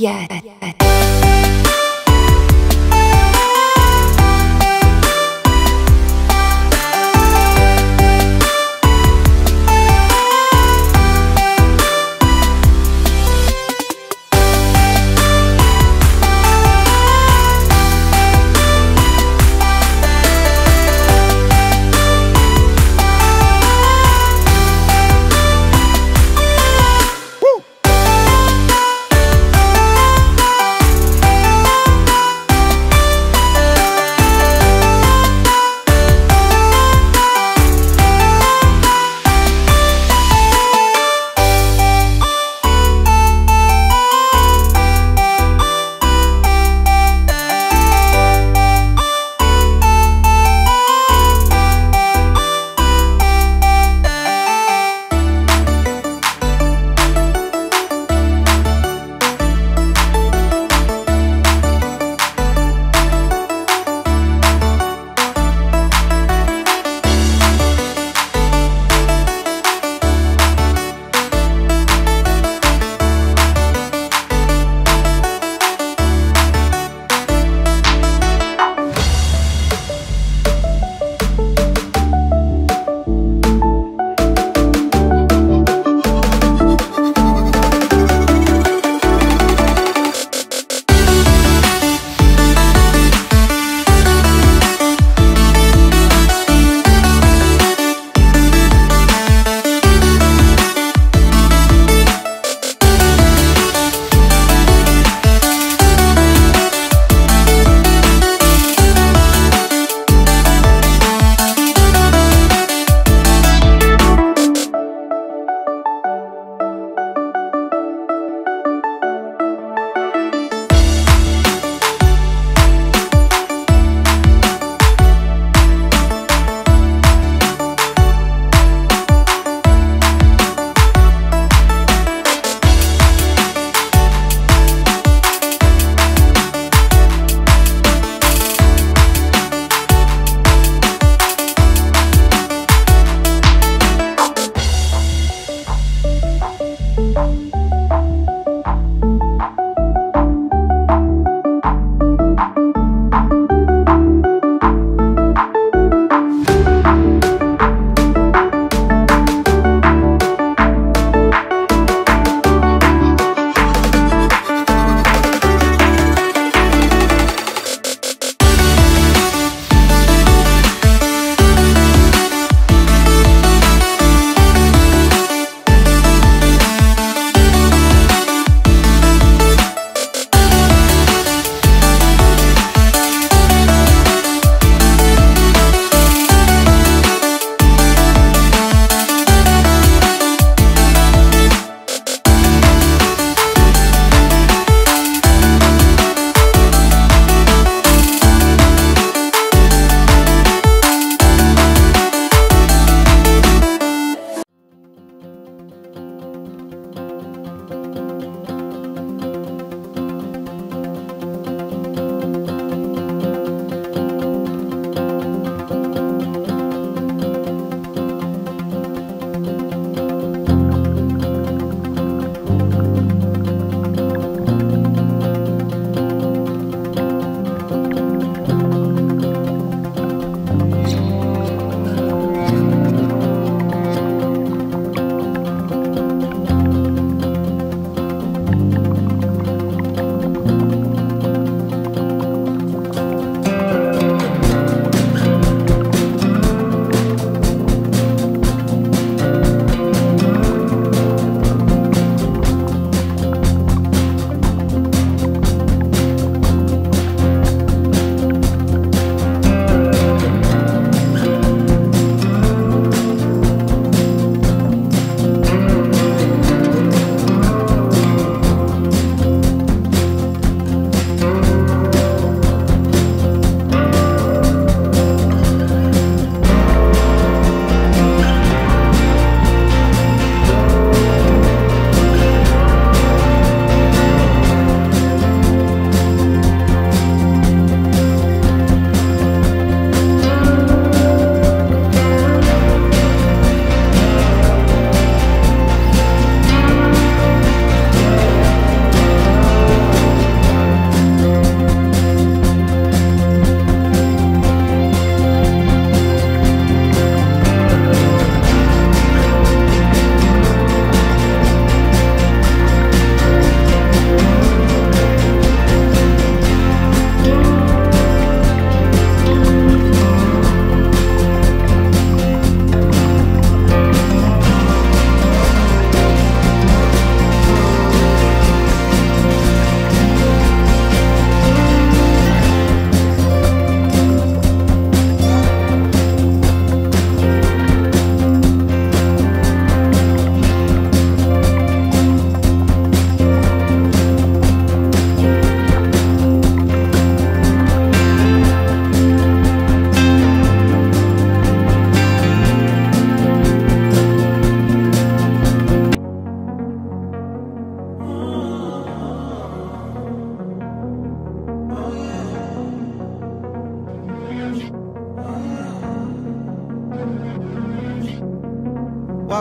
yet.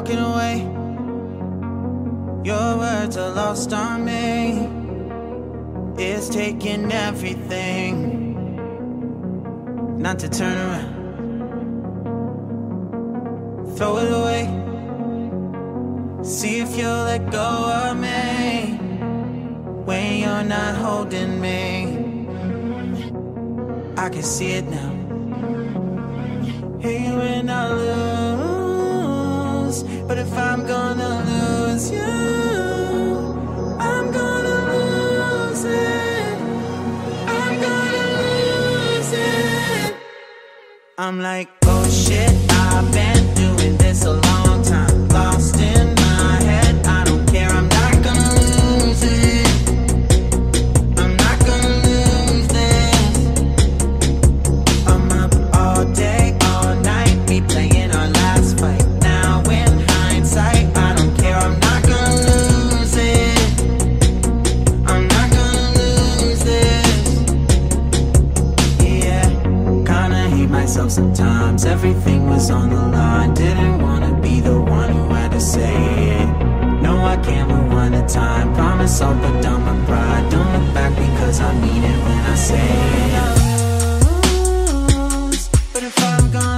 walking away. Your words are lost on me. It's taking everything not to turn around. Throw it away. See if you'll let go of me when you're not holding me. I can see it now. Hey, when I lose, but if I'm gonna lose you, I'm gonna lose it. I'm gonna lose it. I'm like, oh shit, I've been doing this a long time. Lost in my head, I don't care, I'm not gonna lose it. I'm not gonna lose this. I'm up all day, playing our last fight. Now in hindsight, I don't care, I'm not gonna lose it. I'm not gonna lose this. Yeah, kinda hate myself sometimes. Everything was on the line. Didn't wanna be the one who had to say it. No, I can't move on to time. Promise I'll put down my pride. Don't look back because I mean it when I say it. But if I'm gonna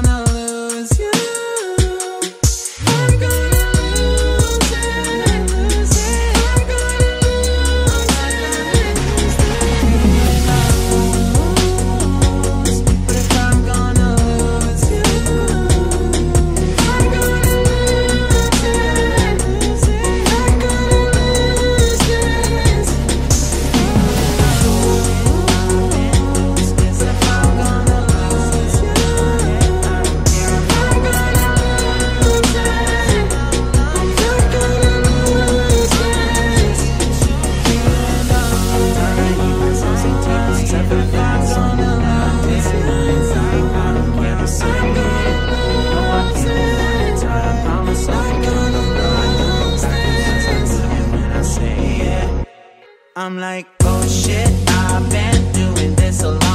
I'm like, oh shit, I've been doing this a lot.